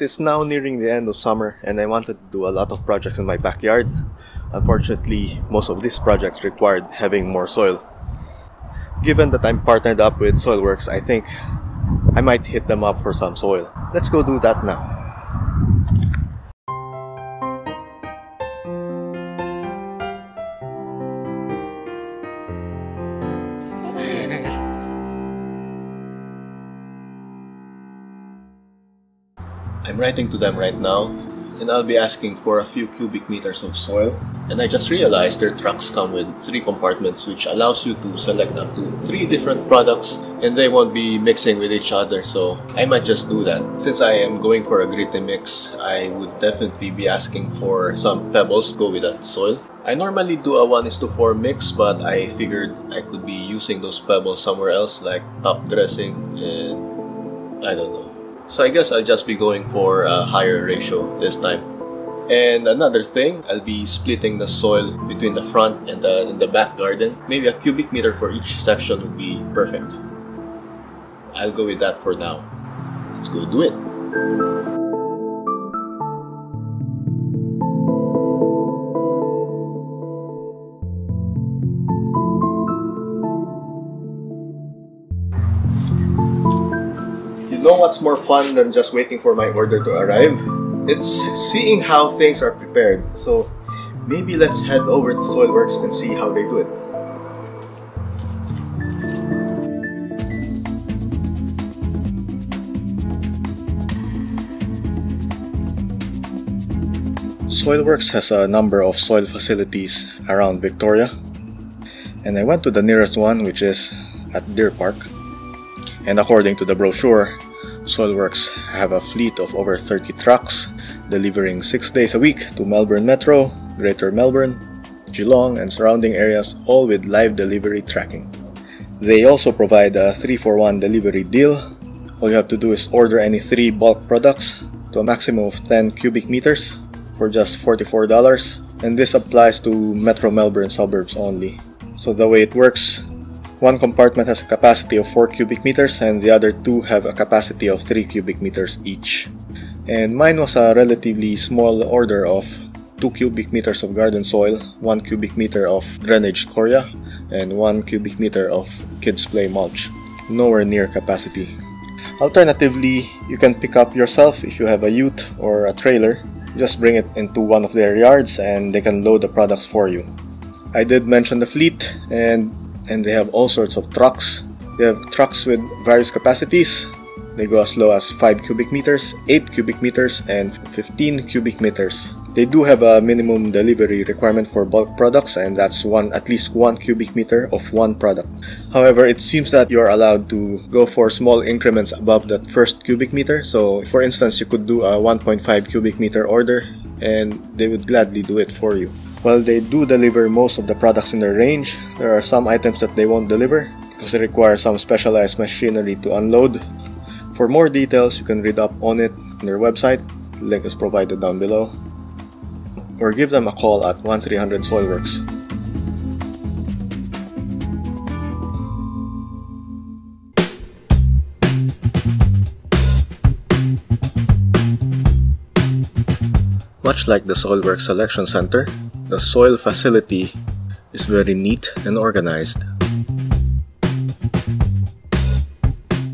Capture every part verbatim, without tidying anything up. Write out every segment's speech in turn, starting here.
It is now nearing the end of summer and I wanted to do a lot of projects in my backyard. Unfortunately, most of these projects required having more soil. Given that I'm partnered up with SoilWorx, I think I might hit them up for some soil. Let's go do that now. I'm writing to them right now, and I'll be asking for a few cubic meters of soil. And I just realized their trucks come with three compartments, which allows you to select up to three different products, and they won't be mixing with each other, so I might just do that. Since I am going for a gritty mix, I would definitely be asking for some pebbles to go with that soil. I normally do a one is to four mix, but I figured I could be using those pebbles somewhere else, like top dressing and I don't know. So I guess I'll just be going for a higher ratio this time. And another thing, I'll be splitting the soil between the front and the, and the back garden. Maybe a cubic meter for each section would be perfect. I'll go with that for now. Let's go do it. You know what's more fun than just waiting for my order to arrive? It's seeing how things are prepared. So maybe let's head over to SoilWorx and see how they do it. SoilWorx has a number of soil facilities around Victoria, and I went to the nearest one, which is at Deer Park. And according to the brochure, SoilWorx have a fleet of over thirty trucks delivering six days a week to Melbourne Metro, Greater Melbourne, Geelong and surrounding areas, all with live delivery tracking. They also provide a three for one delivery deal. All you have to do is order any three bulk products to a maximum of ten cubic meters for just forty-four dollars, and this applies to Metro Melbourne suburbs only. So the way it works, one compartment has a capacity of four cubic meters and the other two have a capacity of three cubic meters each. And mine was a relatively small order of two cubic meters of garden soil, one cubic meter of drainage coria, and one cubic meter of kids play mulch. Nowhere near capacity. Alternatively, you can pick up yourself if you have a ute or a trailer. Just bring it into one of their yards and they can load the products for you. I did mention the fleet, and And they have all sorts of trucks. They have trucks with various capacities. They go as low as five cubic meters, eight cubic meters, and fifteen cubic meters. They do have a minimum delivery requirement for bulk products, and that's one at least one cubic meter of one product. However, it seems that you're allowed to go for small increments above that first cubic meter. So, for instance, you could do a one point five cubic meter order, and they would gladly do it for you. While they do deliver most of the products in their range, there are some items that they won't deliver because they require some specialized machinery to unload. For more details, you can read up on it on their website. The link is provided down below. Or give them a call at one three hundred SoilWorx. Much like the SoilWorx Selection Center, the soil facility is very neat and organized.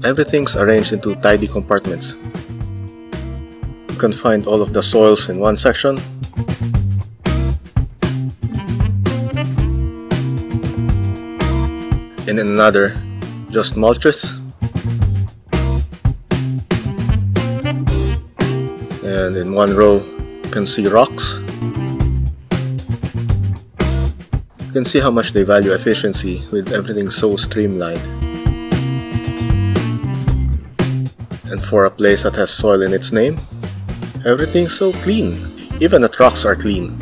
Everything's arranged into tidy compartments. You can find all of the soils in one section. And in another, just mulches. And in one row, you can see rocks. You can see how much they value efficiency with everything so streamlined. And for a place that has soil in its name, everything's so clean. Even the trucks are clean.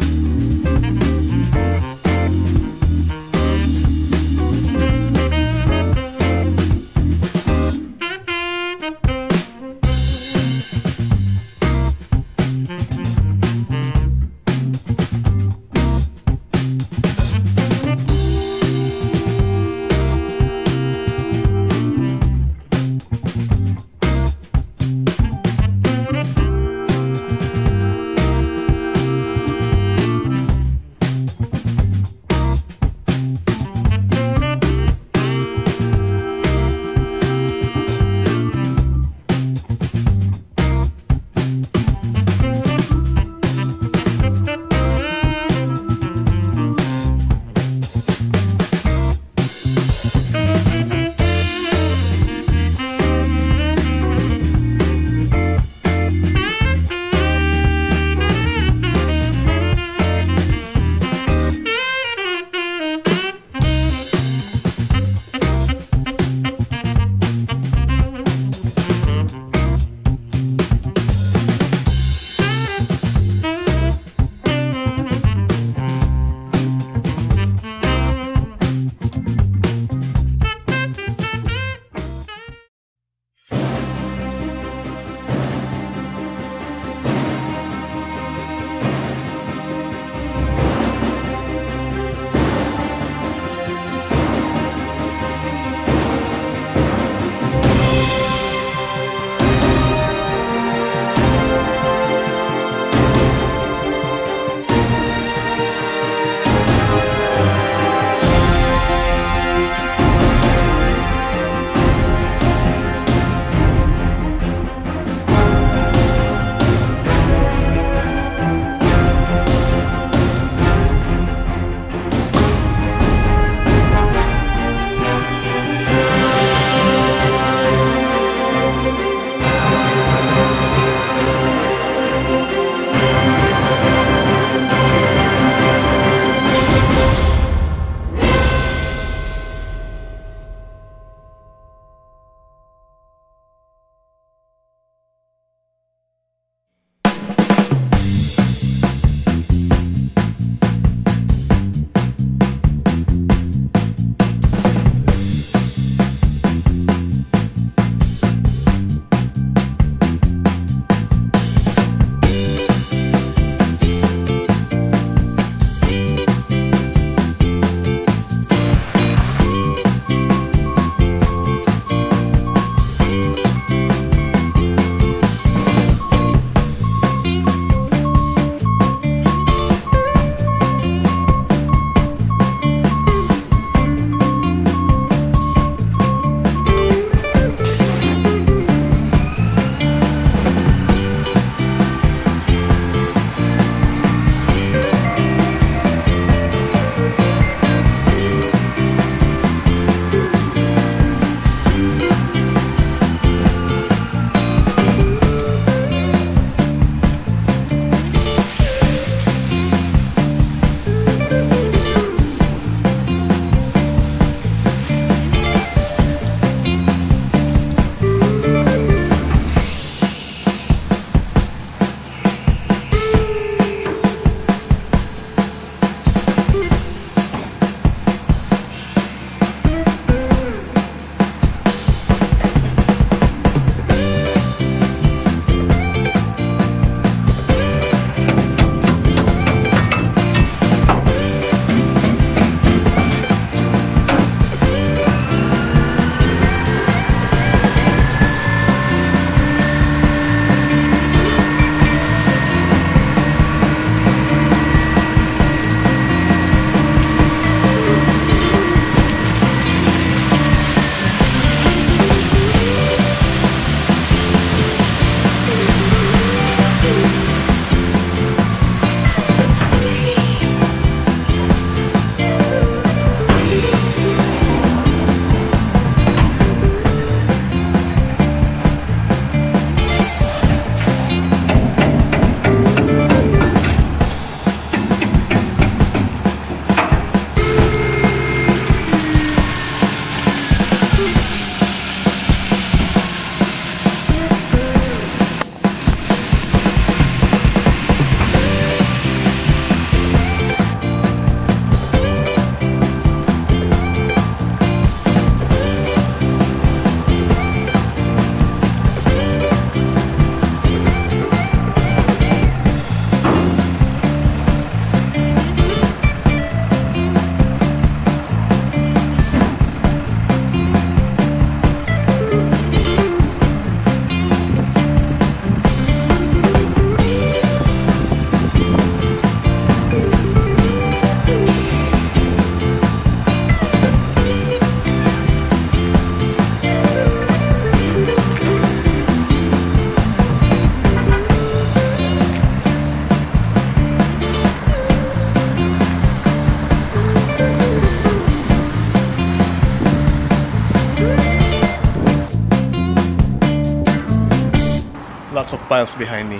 lots of piles behind me.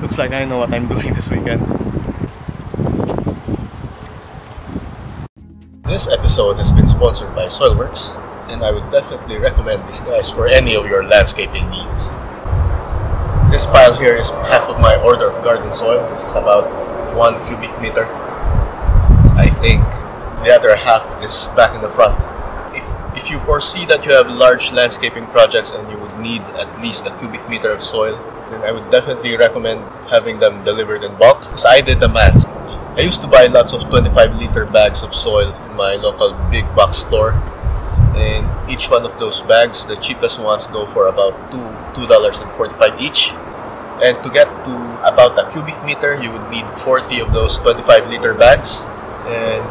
Looks like I know what I'm doing this weekend. This episode has been sponsored by SoilWorx, and I would definitely recommend these guys for any of your landscaping needs. This pile here is half of my order of garden soil. This is about one cubic meter. I think the other half is back in the front. If, if you foresee that you have large landscaping projects and you would need at least a cubic meter of soil, then I would definitely recommend having them delivered in bulk, because I did the maths. I used to buy lots of twenty-five liter bags of soil in my local big box store, and each one of those bags, the cheapest ones go for about two dollars and forty-five cents each. And to get to about a cubic meter, you would need forty of those twenty-five liter bags, and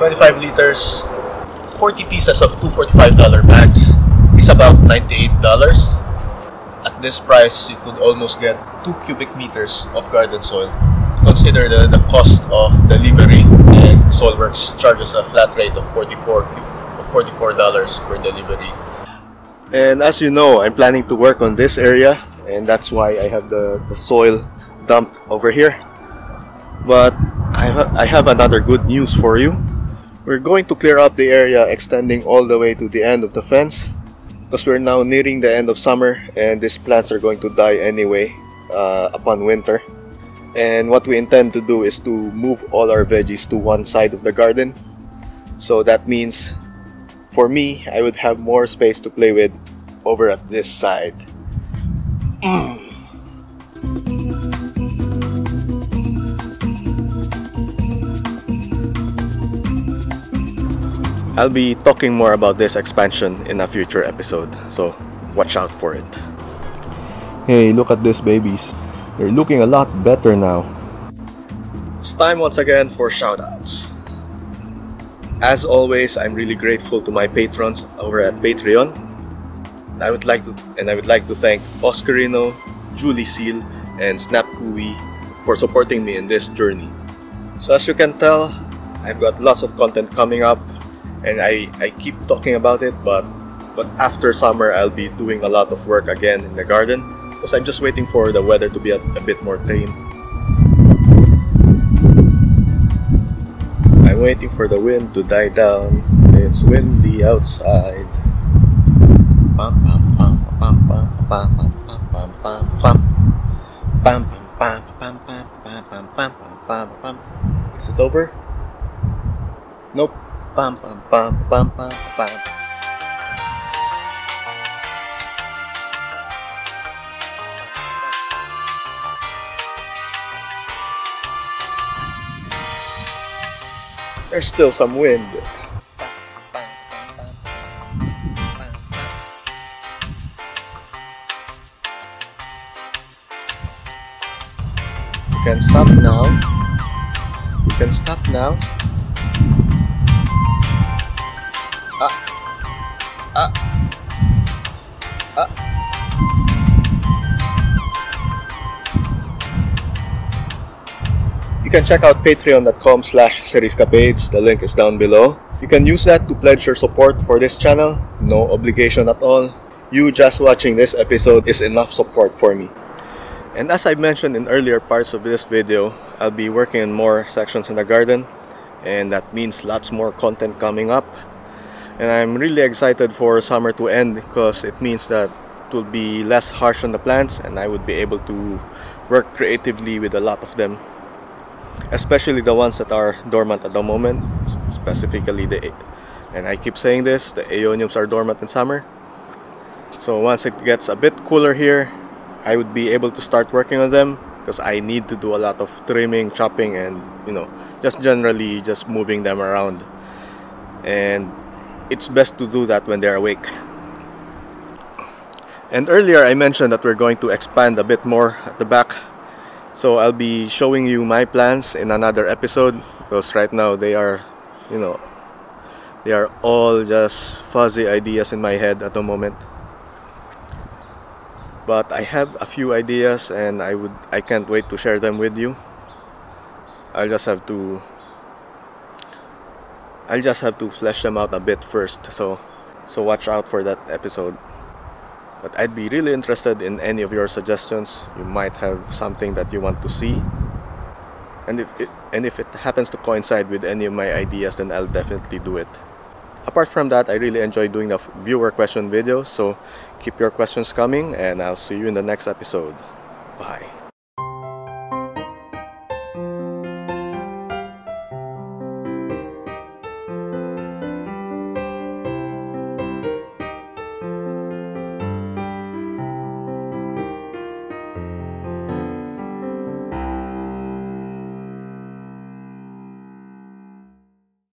twenty-five liters, forty pieces of two forty-five dollar bags is about ninety-eight dollars. At this price, you could almost get two cubic meters of garden soil. Consider the, the cost of delivery, and SoilWorx charges a flat rate of forty-four dollars per delivery. And as you know, I'm planning to work on this area, and that's why I have the, the soil dumped over here. But I, ha I have another good news for you. We're going to clear up the area extending all the way to the end of the fence, because we're now nearing the end of summer and these plants are going to die anyway uh, upon winter. And what we intend to do is to move all our veggies to one side of the garden. So that means for me, I would have more space to play with over at this side. Mm. I'll be talking more about this expansion in a future episode, so watch out for it. Hey, look at these babies. They're looking a lot better now. It's time once again for shoutouts. As always, I'm really grateful to my patrons over at Patreon. I would like to and I would like to thank Oscarino, Julie Seal, and Snapkui for supporting me in this journey. So as you can tell, I've got lots of content coming up, and I, I keep talking about it, but but after summer I'll be doing a lot of work again in the garden, because I'm just waiting for the weather to be a, a bit more tame. I'm waiting for the wind to die down. It's windy outside. Is it over? Nope. There's still some wind. You can stop now. You can stop now. Ah. Ah. Ah. You can check out patreon.com slash seriescapades. The link is down below. You can use that to pledge your support for this channel. No obligation at all. You just watching this episode is enough support for me. And as I mentioned in earlier parts of this video, I'll be working on more sections in the garden, and that means lots more content coming up. And I'm really excited for summer to end, because it means that it will be less harsh on the plants and I would be able to work creatively with a lot of them. Especially the ones that are dormant at the moment, specifically the, and I keep saying this, the Aeoniums are dormant in summer. So once it gets a bit cooler here, I would be able to start working on them, because I need to do a lot of trimming, chopping, and you know, just generally just moving them around. And it's best to do that when they're awake. And earlier I mentioned that we're going to expand a bit more at the back. So I'll be showing you my plans in another episode, because right now they are, you know, they are all just fuzzy ideas in my head at the moment. But I have a few ideas, and I would I can't wait to share them with you. I'll just have to I'll just have to flesh them out a bit first, so so watch out for that episode. But I'd be really interested in any of your suggestions. You might have something that you want to see. And if it, and if it happens to coincide with any of my ideas, then I'll definitely do it. Apart from that, I really enjoy doing the viewer question videos, so keep your questions coming, and I'll see you in the next episode. Bye.